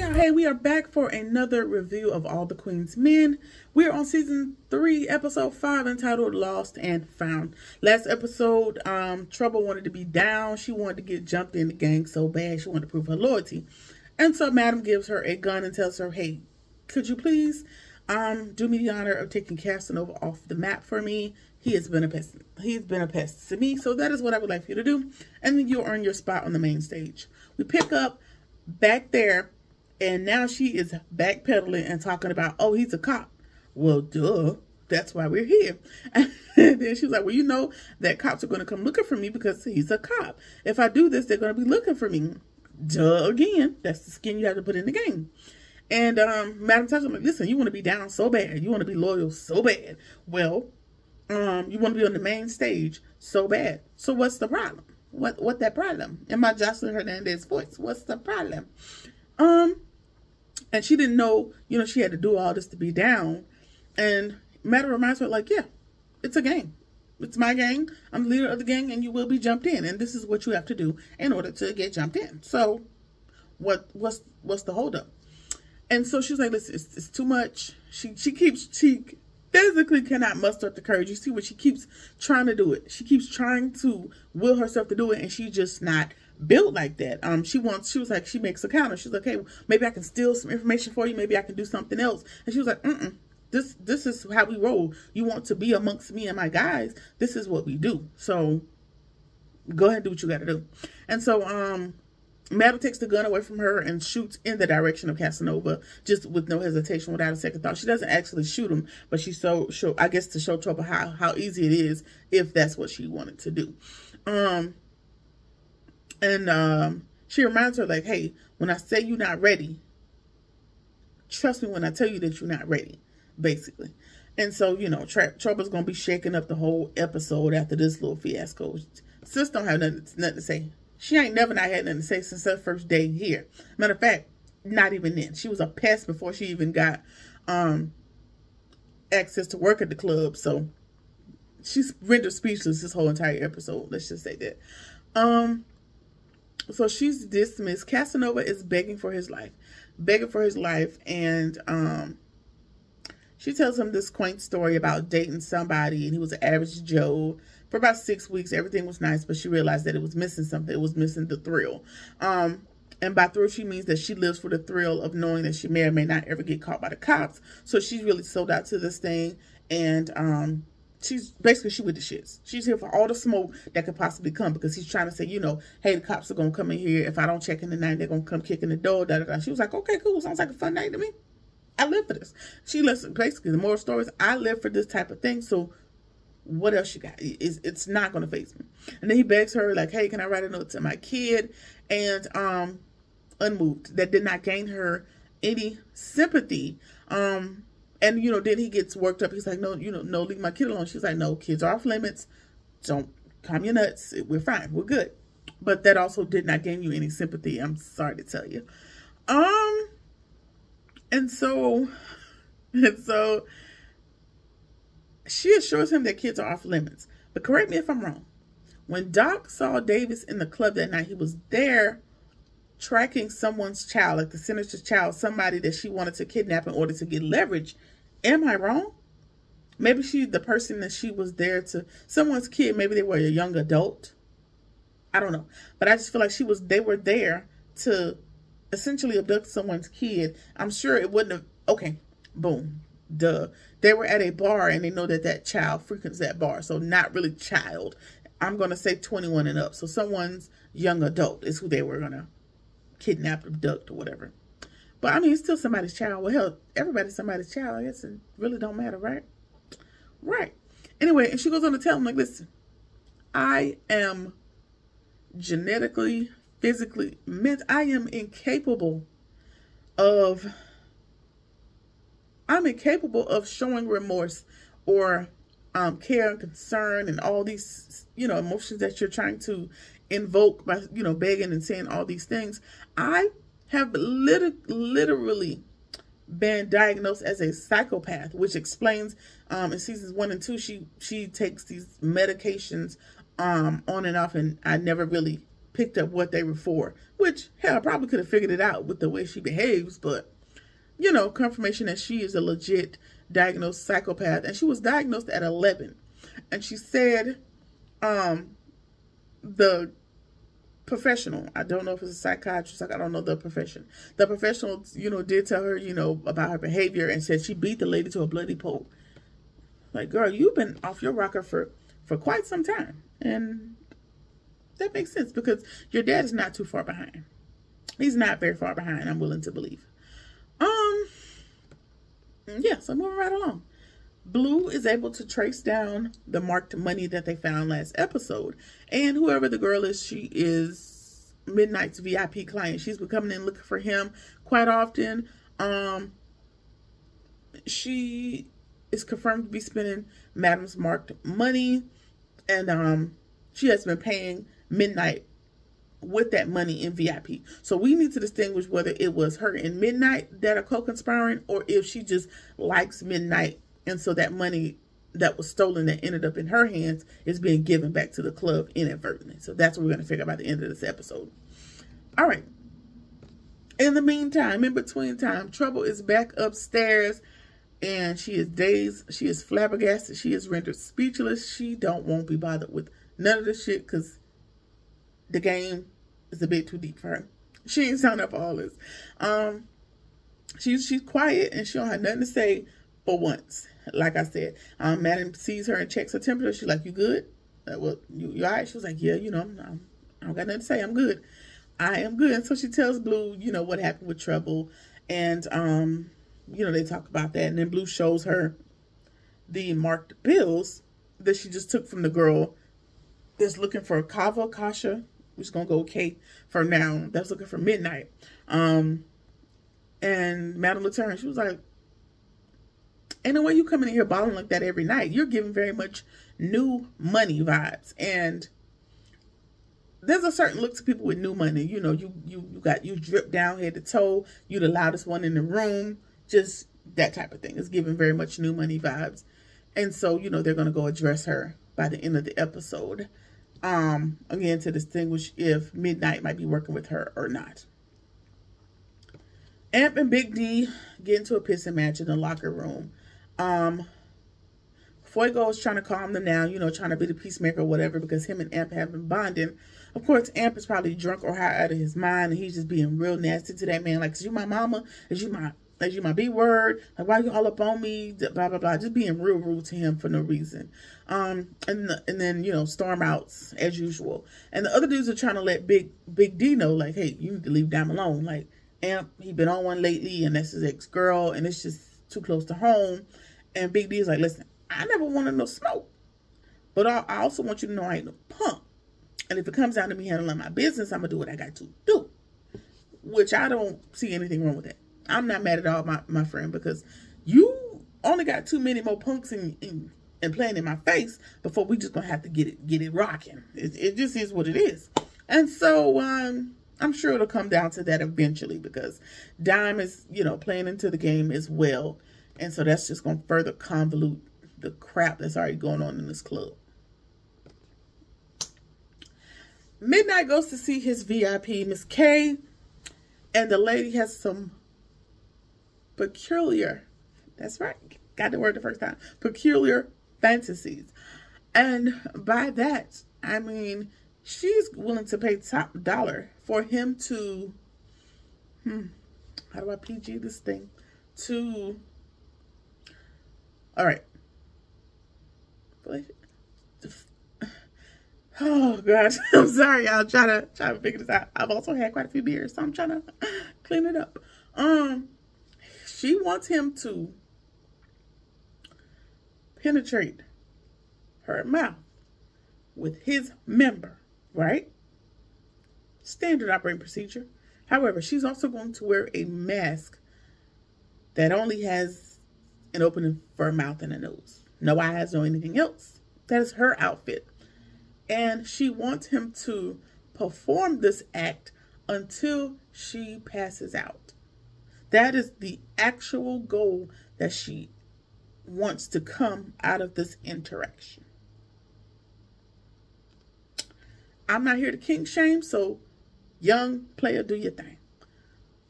Hey, we are back for another review of All the Queen's Men. We're on season 3, episode 5, entitled Lost and Found. Last episode, Trouble wanted to be down. She wanted to get jumped in the gang so bad. She wanted to prove her loyalty. And so Madam gives her a gun and tells her, hey, could you please do me the honor of taking Casanova off the map for me? He has been a pest. He's been a pest to me. So that is what I would like for you to do. And then you'll earn your spot on the main stage. We pick up back there. And now she is backpedaling and talking about, oh, he's a cop. Well, duh, that's why we're here. And then she's like, well, you know that cops are going to come looking for me because he's a cop. If I do this, they're going to be looking for me. Duh, again, that's the skin you have to put in the game. And Madam tells him, listen, you want to be down so bad. You want to be loyal so bad. Well, you want to be on the main stage so bad. So what's the problem? What that problem? In my Jocelyn Hernandez voice, what's the problem? And she didn't know, you know, she had to do all this to be down. And Matter reminds her, like, yeah, it's a gang. It's my gang. I'm the leader of the gang, and you will be jumped in. And this is what you have to do in order to get jumped in. So what's the holdup? And so she's like, listen, it's too much. She physically cannot muster up the courage. You see what she keeps trying to do it. She keeps trying to will herself to do it, and she's just not built like that. She was like, she makes a counter. She's like, hey, maybe I can steal some information for you. Maybe I can do something else. And she was like, this is how we roll. You want to be amongst me and my guys. This is what we do. So go ahead and do what you got to do. And so, Madam takes the gun away from her and shoots in the direction of Casanova, just with no hesitation, without a second thought. She doesn't actually shoot him, but she's so I guess to show Trouble how easy it is if that's what she wanted to do. And she reminds her, like, hey, when I say you're not ready, trust me when I tell you that you're not ready, basically. And so, you know, Trouble's going to be shaking up the whole episode after this little fiasco. Sis don't have nothing to say. She ain't not had nothing to say since her first day here. Matter of fact, not even then. She was a pest before she even got access to work at the club. So she's rendered speechless this whole entire episode. Let's just say that. So she's dismissed. Casanova is begging for his life. And she tells him this quaint story about dating somebody. And he was an average Joe. For about 6 weeks, everything was nice. But she realized that it was missing something. It was missing the thrill. And by thrill, she means that she lives for the thrill of knowing that she may or may not ever get caught by the cops. So she's really sold out to this thing. And she's with the shits. She's here for all the smoke that could possibly come, because he's trying to say, you know, hey, the cops are going to come in here. If I don't check in the night, they're going to come kicking the door. Da, da, da. She was like, okay, cool. Sounds like a fun night to me. I live for this. She lives, basically, the moral stories. I live for this type of thing. So what else you got? It's not going to faze me. And then he begs her, like, hey, can I write a note to my kid? And unmoved. That did not gain her any sympathy. And, you know, then he gets worked up. He's like, no, you know, no, leave my kid alone. She's like, no, kids are off limits. Don't calm your nuts. We're fine. We're good. But that also did not gain you any sympathy. I'm sorry to tell you. And so she assures him that kids are off limits. But correct me if I'm wrong. When Doc saw Davis in the club that night, he was there tracking someone's child, like the senator's child, somebody that she wanted to kidnap in order to get leverage. Am I wrong? Maybe the person that she was there to, someone's kid, maybe they were a young adult. I don't know. But I just feel like they were there to essentially abduct someone's kid. I'm sure it wouldn't have, okay, boom, duh. They were at a bar, and they know that child frequents that bar. So not really child. I'm going to say 21 and up. So someone's young adult is who they were going to kidnapped, abduct, or whatever. But I mean, it's still somebody's child. Well, hell, everybody's somebody's child, I guess. It really don't matter, right? Right. Anyway, and she goes on to tell him, like, listen, I am genetically, physically, I am incapable of, showing remorse or care and concern and all these, you know, emotions that you're trying to invoke by, you know, begging and saying all these things. I have literally been diagnosed as a psychopath, which explains in seasons 1 and 2 she takes these medications on and off, and I never really picked up what they were for, which, hell, I probably could have figured it out with the way she behaves, but, you know, confirmation that she is a legit diagnosed psychopath, and she was diagnosed at 11, and she said, the professional, I don't know if it's a psychiatrist, I don't know the profession, the professional, you know, did tell her, you know, about her behavior and said she beat the lady to a bloody pulp. Like, girl, you've been off your rocker for quite some time, and that makes sense because your dad is not too far behind. He's not very far behind, I'm willing to believe. Yeah, so moving right along. Blue is able to trace down the marked money that they found last episode. And whoever the girl is, she is Midnight's VIP client. She's been coming in looking for him quite often. She is confirmed to be spending Madam's marked money. And she has been paying Midnight with that money in VIP. So we need to distinguish whether it was her and Midnight that are co-conspiring, or if she just likes Midnight, and so that money that was stolen that ended up in her hands is being given back to the club inadvertently. So that's what we're going to figure out by the end of this episode. All right. In the meantime, in between time, Trouble is back upstairs, and she is dazed. She is flabbergasted. She is rendered speechless. She won't be bothered with none of this shit because the game is a bit too deep for her. She ain't signed up for all this. She's quiet, and she don't have nothing to say for once. Like I said, Madam sees her and checks her temperature. She's like, you good? Like, well, you all right? She was like, yeah, you know, I don't got nothing to say. I'm good. I am good. And so she tells Blue, you know, what happened with Trouble. And, you know, they talk about that. And then Blue shows her the marked pills that she just took from the girl that's looking for Kava, Kasha. We're just going to go K for now. That's looking for Midnight. And Madam looked at her and she was like, and the way you come in here balling like that every night, you're giving very much new money vibes. And there's a certain look to people with new money. You know, you drip down head to toe. You the loudest one in the room. Just that type of thing. It's giving very much new money vibes. And so, you know, they're going to go address her by the end of the episode. Again, to distinguish if Midnight might be working with her or not. Amp and Big D get into a pissing match in the locker room. Fuego is trying to calm them down, you know, trying to be the peacemaker or whatever, because him and Amp have been bonding. Of course, Amp is probably drunk or high out of his mind, and he's just being real nasty to that man. Like, is you my mama? Is you my B word? Like, why are you all up on me? Blah, blah, blah. Just being real rude to him for no reason. And then, you know, storm outs as usual. And the other dudes are trying to let Big D know, like, hey, you need to leave Dime alone. Like, Amp, he been on one lately, and that's his ex-girl, and it's just too close to home. And Big D is like, listen, I never wanted no smoke, but I also want you to know I ain't no punk. And if it comes down to me handling my business, I'm going to do what I got to do, which I don't see anything wrong with that. I'm not mad at all, my friend, because you only got too many more punks and playing in my face before we just going to have to get it rocking. It just is what it is. And so, I'm sure it'll come down to that eventually, because Dime is, you know, playing into the game as well. And so that's just going to further convolute the crap that's already going on in this club. Midnight goes to see his VIP, Miss K. And the lady has some peculiar, that's right, got the word the first time, peculiar fantasies. And by that, I mean, she's willing to pay top dollar for him to, how do I PG this thing? To, all right. Oh gosh, I'm sorry, y'all. Trying to figure this out. I've also had quite a few beers, so I'm trying to clean it up. She wants him to penetrate her mouth with his member, right? Standard operating procedure. However, she's also going to wear a mask that only has an opening for a mouth and a nose. No eyes, no anything else. That is her outfit. And she wants him to perform this act until she passes out. That is the actual goal that she wants to come out of this interaction. I'm not here to kink shame, so young player, do your thing.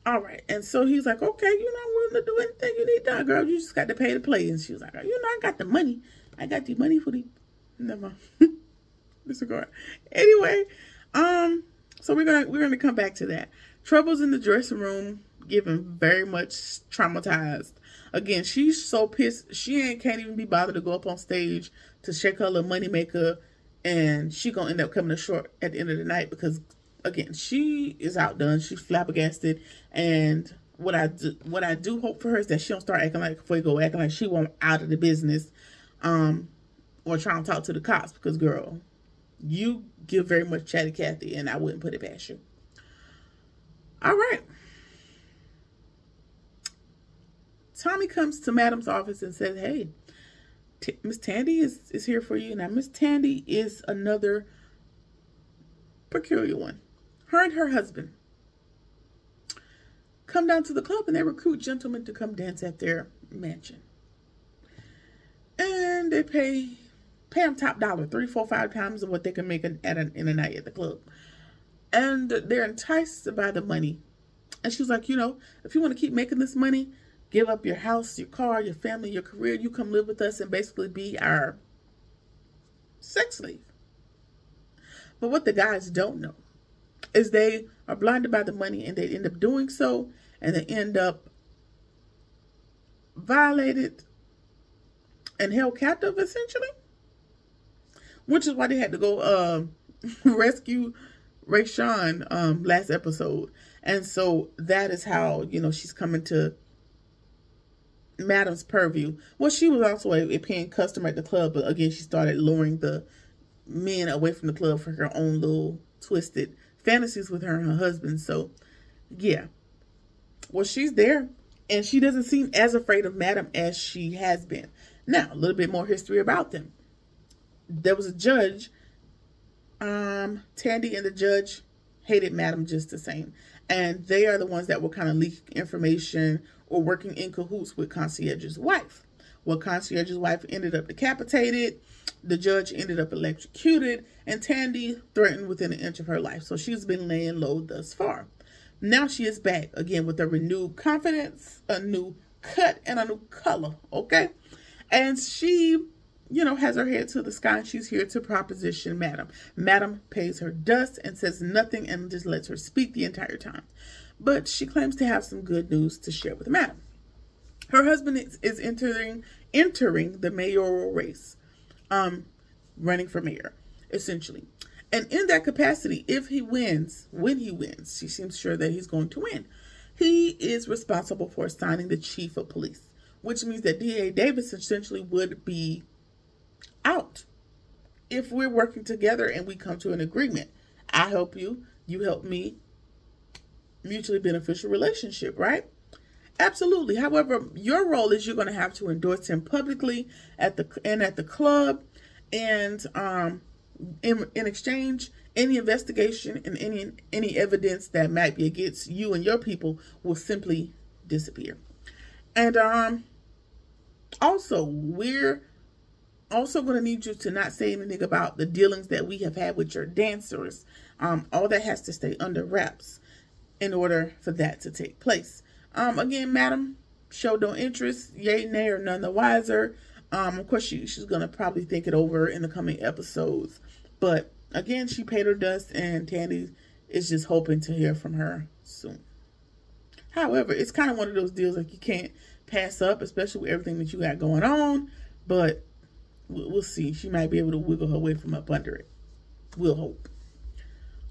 All right. And so he's like, okay, you're not willing to do anything you need done, girl. You just got to pay to play. And she was like, oh, you know, I got the money. I got the money for the... Never mind. Disregard. Anyway, so we're gonna come back to that. Troubles in the dressing room, given very much traumatized. Again, she's so pissed. She can't even be bothered to go up on stage to shake her little moneymaker, and she gonna end up coming to short at the end of the night because, again, she is outdone. She's flabbergasted, and what I do hope for her is that she don't start acting like Fuego, acting like she won't out of the business, or trying to talk to the cops because, girl, you give very much Chatty Cathy, and I wouldn't put it past you. All right. Tommy comes to Madam's office and says, hey, Miss Tandy is here for you. Now, Miss Tandy is another peculiar one. Her and her husband come down to the club, and they recruit gentlemen to come dance at their mansion. And they pay them top dollar, 3, 4, 5 times of what they can make in a night at the club. And they're enticed by the money. And she's like, you know, if you want to keep making this money, give up your house, your car, your family, your career. You come live with us and basically be our sex slave. But what the guys don't know is they are blinded by the money, and they end up doing so, and they end up violated and held captive, essentially. Which is why they had to go rescue Rayshawn last episode. And so that is how, you know, she's coming to Madam's purview. Well, she was also a paying customer at the club, but again, she started luring the men away from the club for her own little twisted fantasies with her and her husband. So, yeah. Well, she's there, and she doesn't seem as afraid of Madam as she has been. Now, a little bit more history about them. There was a judge. Tandy and the judge hated Madam just the same. And they are the ones that will kind of leak information or working in cahoots with Concierge's wife. Well, Concierge's wife ended up decapitated. The judge ended up electrocuted. And Tandy threatened within an inch of her life. So she's been laying low thus far. Now she is back again with a renewed confidence, a new cut, and a new color. Okay? And she, you know, has her head to the sky, and she's here to proposition Madam. Madam pays her dust and says nothing and just lets her speak the entire time. But she claims to have some good news to share with Madam. Her husband is entering the mayoral race, running for mayor, essentially. And in that capacity, if he wins, when he wins, she seems sure that he's going to win, he is responsible for assigning the chief of police, which means that D.A. Davis essentially would be out if we're working together and we come to an agreement. I help you, you help me, mutually beneficial relationship, right? Absolutely. However, your role is you're going to have to endorse him publicly at the club, and in exchange, any investigation and any evidence that might be against you and your people will simply disappear. And also, we're also going to need you to not say anything about the dealings that we have had with your dancers. All that has to stay under wraps in order for that to take place. Again, Madam showed no interest, yay, nay, or none the wiser. Of course, she's going to probably think it over in the coming episodes. But again, she paid her dust, and Tandy is just hoping to hear from her soon. However, it's kind of one of those deals like you can't pass up, especially with everything that you got going on. But we'll see. She might be able to wiggle her way from up under it. We'll hope.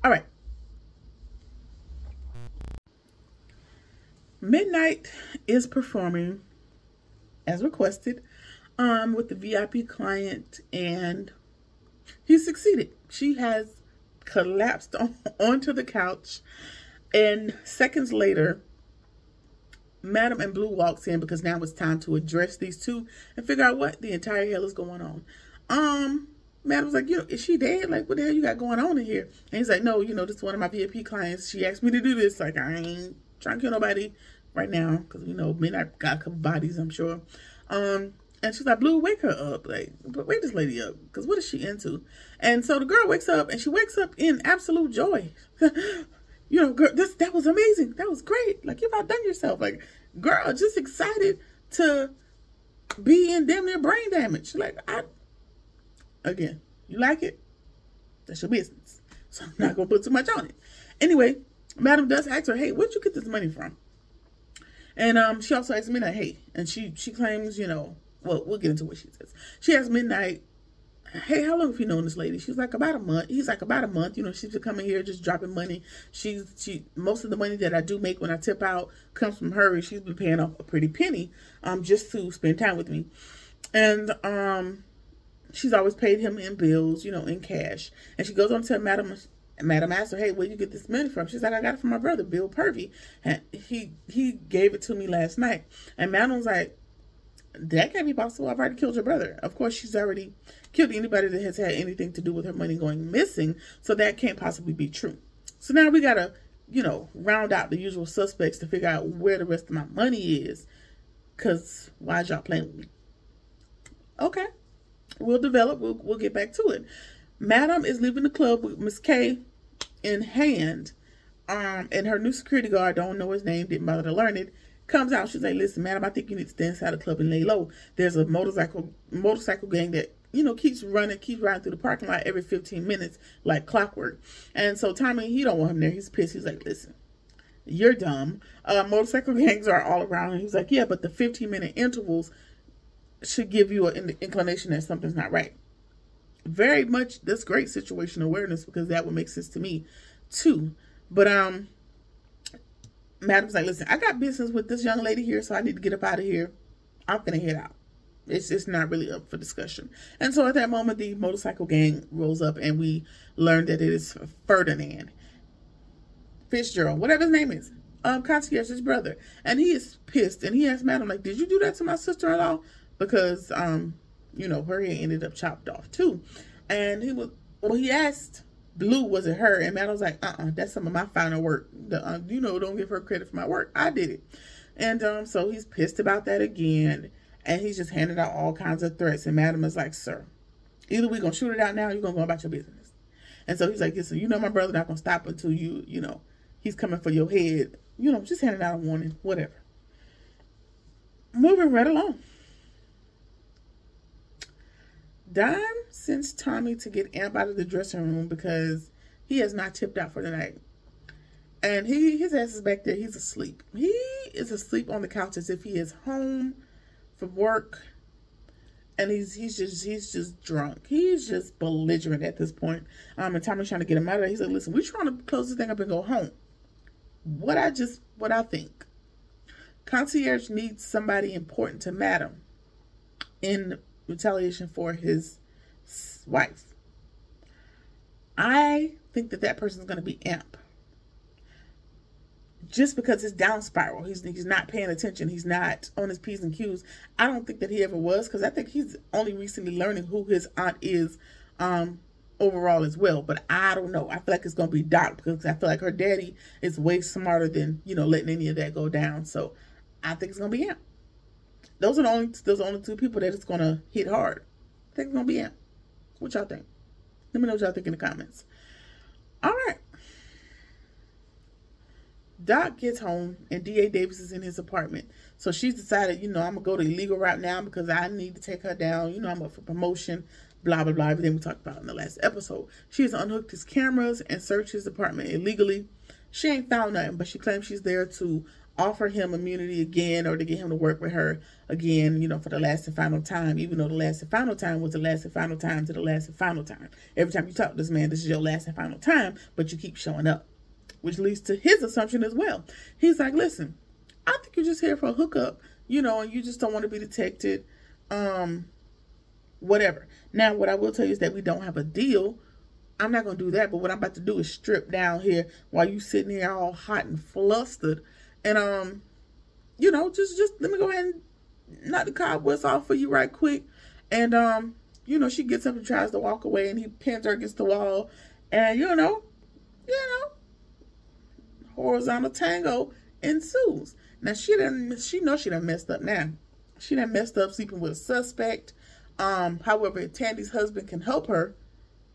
All right. Midnight is performing as requested with the VIP client, and he succeeded. She has collapsed onto the couch, and seconds later, Madam and Blue walks in because now it's time to address these two and figure out what the entire hell is going on. Madam's like, you know, is she dead? Like, what the hell you got going on in here? And he's like, no, you know, this is one of my VIP clients. She asked me to do this. Like, I ain't trying to kill nobody right now because, you know, men, I got a couple bodies, I'm sure. And she's like, Blue, wake her up. Like, wake this lady up because what is she into? And so the girl wakes up, and she wakes up in absolute joy. You know, girl, that was amazing. That was great. Like, you've outdone yourself. Like, girl, just excited to be in damn near brain damage. Like, again, you like it? That's your business. So I'm not going to put too much on it. Anyway, Madam Dust asks her, hey, where'd you get this money from? And she also asks Midnight, hey, and she claims, you know, well, we'll get into what she says. She asks Midnight, hey, how long have you known this lady? She's like, about a month. He's like, about a month. You know, she's been coming here just dropping money. Most of the money that I do make when I tip out comes from her. And she's been paying off a pretty penny just to spend time with me. And she's always paid him in bills, you know, in cash. And she goes on to tell Madam asked her, hey, where you get this money from? She's like, I got it from my brother, Bill Purvey. And he gave it to me last night. And Madam's like, that can't be possible. I've already killed your brother. Of course, she's already killed anybody that has had anything to do with her money going missing. So that can't possibly be true. So now we got to, you know, round out the usual suspects to figure out where the rest of my money is. Because why is y'all playing with me? Okay. We'll develop. We'll get back to it. Madam is leaving the club with Miss K in hand. And her new security guard, don't know his name, didn't bother to learn it, comes out. She's like, listen, Madam, I think you need to stay inside the club and lay low. There's a motorcycle gang that, you know, keeps riding through the parking lot every 15 minutes like clockwork. And so Tommy, he don't want him there. He's pissed. He's like, listen, you're dumb. Motorcycle gangs are all around. And he's like, yeah, but the 15-minute intervals should give you an inclination that something's not right. Very much this great situational awareness, because that would make sense to me too. But Madam's like, listen, I got business with this young lady here, so I need to get up out of here. I'm gonna head out. It's not really up for discussion. And so at that moment, the motorcycle gang rolls up, and we learn that it is Ferdinand Fitzgerald, whatever his name is, Concierge's brother. And he is pissed, and he asks Madam, like, did you do that to my sister-in-law? Because you know, her hair ended up chopped off too. And he was, well, he asked Blue, was it her? And Madam was like, that's some of my final work. You know, don't give her credit for my work. I did it. And so he's pissed about that again. And he's just handing out all kinds of threats. And Madam is like, sir, either we're going to shoot it out now, or you're going to go about your business. And so he's like, listen, you know, my brother's not going to stop until you know, he's coming for your head. You know, just handing out a warning, whatever. Moving right along. Dime sends Tommy to get Amp out of the dressing room because he has not tipped out for the night. And his ass is back there. He's asleep. He is asleep on the couch as if he is home from work. And he's just drunk. He's just belligerent at this point. And Tommy's trying to get him out of there. He's like, listen, we're trying to close this thing up and go home. What I think. Concierge needs somebody important to Madam in retaliation for his wife. I think that person's going to be Amp. Just because it's down spiral, he's not paying attention, he's not on his P's and Q's. I don't think that he ever was, because I think he's only recently learning who his aunt is overall as well. But I don't know. I feel like it's going to be Doc, because I feel like her daddy is way smarter than, you know, letting any of that go down. So I think it's going to be Amp. Those are only two people that it's going to hit hard. I think it's going to be Amp. What y'all think? Let me know what y'all think in the comments. All right. Doc gets home, and D.A. Davis is in his apartment. So she's decided, you know, I'm going to go the legal route now because I need to take her down. You know, I'm up for promotion, blah, blah, blah. Everything we talked about in the last episode. She has unhooked his cameras and searched his apartment illegally. She ain't found nothing, but she claims she's there to offer him immunity again, or to get him to work with her again, you know, for the last and final time, even though the last and final time was the last and final time to the last and final time. Every time you talk to this man, this is your last and final time, but you keep showing up, which leads to his assumption as well. He's like, listen, I think you're just here for a hookup, you know, and you just don't want to be detected, whatever. Now, what I will tell you is that we don't have a deal. I'm not going to do that, but what I'm about to do is strip down here while you sitting here all hot and flustered. And, you know, just let me go ahead and knock the cobwebs off for you right quick. And, you know, she gets up and tries to walk away, and he pins her against the wall. And, you know, horizontal tango ensues. Now, she knows she done messed up now. She done messed up sleeping with a suspect. However, Tandy's husband can help her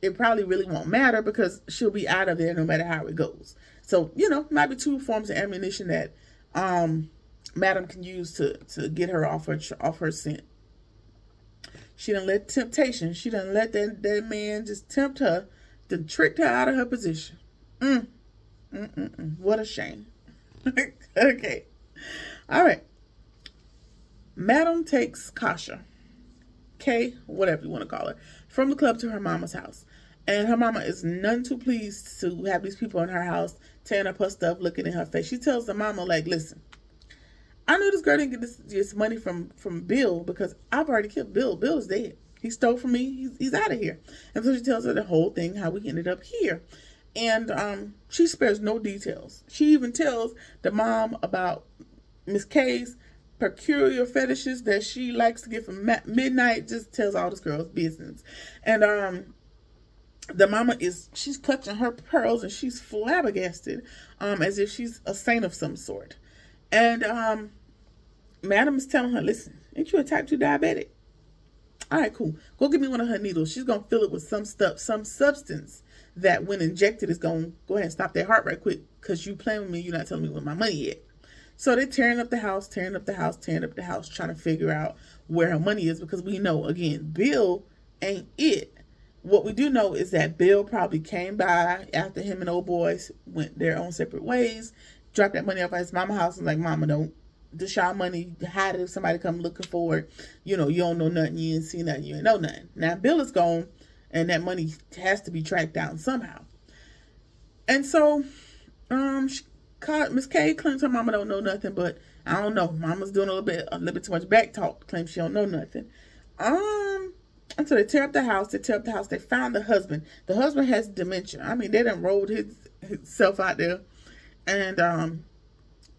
it probably really won't matter because she'll be out of there no matter how it goes. So, you know, might be two forms of ammunition that Madam can use to get her off her scent. She done let temptation. She done let that man just tempt her, then tricked her out of her position. What a shame. Okay. All right. Madam takes Kasha, Kay, whatever you want to call her, from the club to her mama's house. And her mama is none too pleased to have these people in her house tearing up her stuff, looking in her face. She tells the mama, like, listen, I knew this girl didn't get this money from Bill because I've already killed Bill. Bill is dead. He stole from me. He's out of here. And so she tells her the whole thing, how we ended up here. And she spares no details. She even tells the mom about Miss K's peculiar fetishes that she likes to get from midnight, just tells all this girl's business. And the mama she's clutching her pearls and she's flabbergasted as if she's a saint of some sort. And Madam is telling her, listen, ain't you a type 2 diabetic? All right, cool. Go get me one of her needles. She's going to fill it with some stuff, some substance that when injected is going to go ahead and stop their heart right quick because you playing with me. You're not telling me what my money yet. So they're tearing up the house, trying to figure out where her money is because we know, again, Bill ain't it. What we do know is that Bill probably came by after him and old boys went their own separate ways, dropped that money off at his mama's house and was like, mama, don't dish our money, hide it if somebody come looking for it. You know, you don't know nothing, you ain't seen nothing, you ain't know nothing. Now Bill is gone and that money has to be tracked down somehow. And so, Miss K claims her mama don't know nothing, but I don't know. Mama's doing a little bit too much back talk. Claims she don't know nothing. And so they tear up the house. They found the husband. The husband has dementia. I mean, they done rolled himself out there. And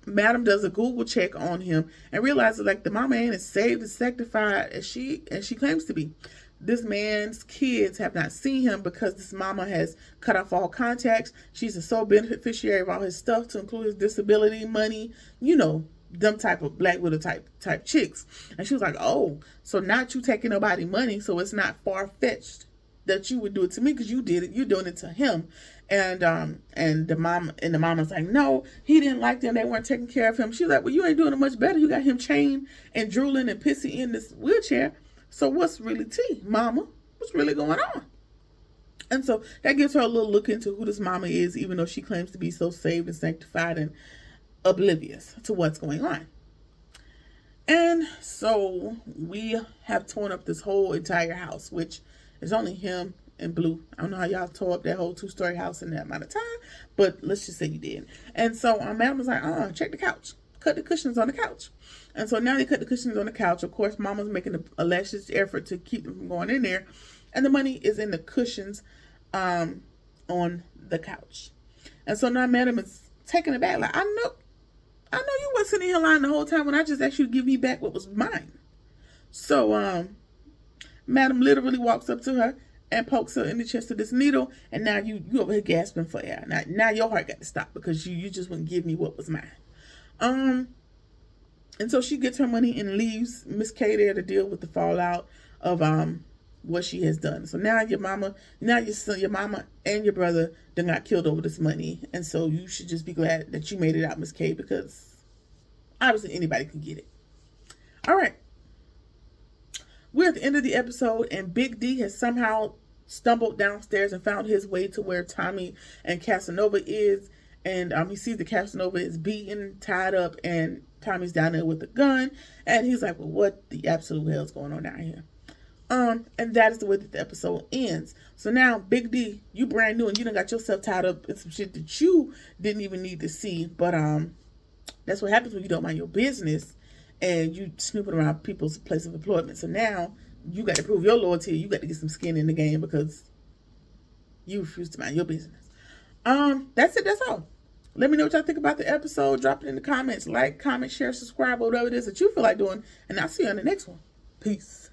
Madam does a Google check on him and realizes like the mama ain't as saved and sanctified as she claims to be. This man's kids have not seen him because this mama has cut off all contacts. She's a sole beneficiary of all his stuff to include his disability money, you know, them type of Black Widow type chicks. And she was like, oh, so not you taking nobody money. So it's not far fetched that you would do it to me because you did it. You're doing it to him. And the mama's like, no, he didn't like them. They weren't taking care of him. She's like, well, you ain't doing it much better. You got him chained and drooling and pissy in this wheelchair. So what's really tea, mama? What's really going on? And so that gives her a little look into who this mama is, even though she claims to be so saved and sanctified and oblivious to what's going on. And so we have torn up this whole entire house, which is only him and Blue. I don't know how y'all tore up that whole 2-story house in that amount of time, but let's just say you did. And so Madam was like, check the couch. Cut the cushions on the couch. And so now they cut the cushions on the couch. Of course, mama's making a lascivious effort to keep them from going in there. And the money is in the cushions on the couch. And so now Madam is taking it back. Like, I know you wasn't in here lying the whole time when I just asked you to give me back what was mine. So Madam literally walks up to her and pokes her in the chest with this needle. And now you over here gasping for air. Now your heart got to stop because you just wouldn't give me what was mine. And so she gets her money and leaves Miss K there to deal with the fallout of what she has done. So now your son, your mama and your brother done got killed over this money. And so you should just be glad that you made it out, Miss K, because obviously anybody can get it. All right. We're at the end of the episode and Big D has somehow stumbled downstairs and found his way to where Tommy and Casanova is. And he sees the Casanova is beaten, tied up, and Tommy's down there with a gun. And he's like, well, what the absolute hell's going on down here? And that is the way that the episode ends. So now, Big D, you brand new, and you done got yourself tied up in some shit that you didn't even need to see. But that's what happens when you don't mind your business and you snooping around people's place of employment. So now, you got to prove your loyalty. You got to get some skin in the game because you refuse to mind your business. That's it. That's all. Let me know what y'all think about the episode. Drop it in the comments. Like, comment, share, subscribe, whatever it is that you feel like doing. And I'll see you on the next one. Peace.